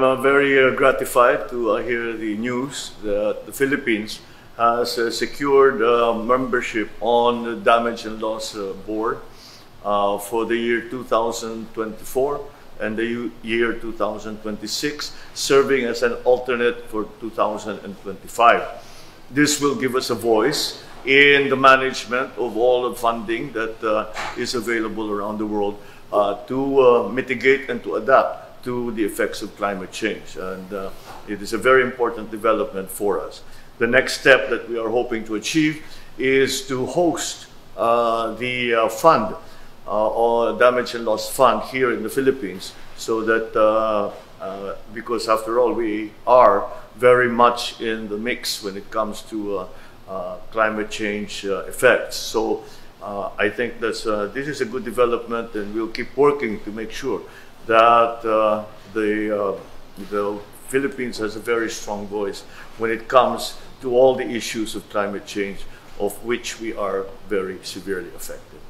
am very gratified to hear the news that the Philippines has secured membership on the Damage and Loss Board for the year 2024 and the year 2026, serving as an alternate for 2025. This will give us a voice in the management of all the funding that is available around the world to mitigate and to adapt to the effects of climate change. And it is a very important development for us. The next step that we are hoping to achieve is to host the fund, or Damage and Loss Fund, here in the Philippines, so that because after all, we are very much in the mix when it comes to climate change effects. So I think that this is a good development, and we'll keep working to make sure that the Philippines has a very strong voice when it comes to all the issues of climate change, of which we are very severely affected.